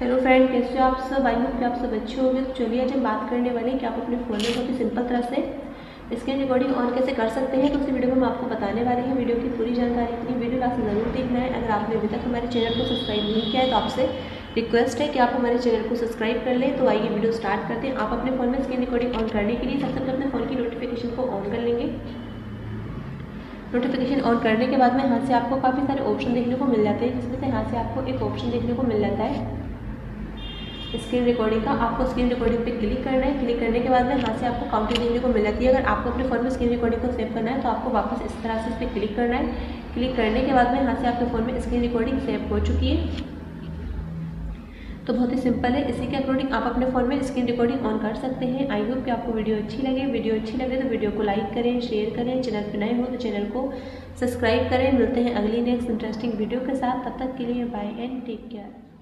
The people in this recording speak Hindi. हेलो फ्रेंड, कैसे हो आप सब? आई होप कि आप सब अच्छे होंगे। तो चलिए आज हम बात करने वाले हैं कि आप अपने फ़ोन में बहुत ही सिंपल तरह से स्क्रीन रिकॉर्डिंग ऑन कैसे कर सकते हैं। तो उसी वीडियो में हम आपको बताने वाले हैं। वीडियो की पूरी जानकारी के लिए वीडियो लास्ट में ज़रूर देखना है। अगर आपने अभी तक हमारे चैनल को सब्सक्राइब नहीं किया है तो आपसे रिक्वेस्ट है कि आप हमारे चैनल को सब्सक्राइब कर लें। तो आइए वीडियो स्टार्ट करते हैं। आप अपने फ़ोन में स्क्रीन रिकॉर्डिंग ऑन करने के लिए सबसे पहले अपने फ़ोन की नोटिफिकेशन को ऑन कर लेंगे। नोटिफिकेशन ऑन करने के बाद में यहाँ से आपको काफ़ी सारे ऑप्शन देखने को मिल जाते हैं, जिसमें से यहाँ से आपको एक ऑप्शन देखने को मिल जाता है स्क्रीन रिकॉर्डिंग का। आपको स्क्रीन रिकॉर्डिंग पे क्लिक करना है। क्लिक करने के बाद में यहाँ से आपको काउंटिंग देखने को मिल जाती है। अगर आपको अपने फ़ोन में स्क्रीन रिकॉर्डिंग को सेव करना है तो आपको वापस इस तरह से इस पर क्लिक करना है। क्लिक करने के बाद में यहाँ से आपके फ़ोन में स्क्रीन रिकॉर्डिंग सेव हो चुकी है। तो बहुत ही सिंपल है। इसी के अकॉर्डिंग आप अपने फ़ोन में स्क्रीन रिकॉर्डिंग ऑन कर सकते हैं। आई होप कि आपको वीडियो अच्छी लगे। वीडियो अच्छी लगे तो वीडियो को लाइक करें, शेयर करें। चैनल पर नए हो तो चैनल को सब्सक्राइब करें। मिलते हैं अगली नेक्स्ट इंटरेस्टिंग वीडियो के साथ। तब तक के लिए बाय एंड टेक केयर।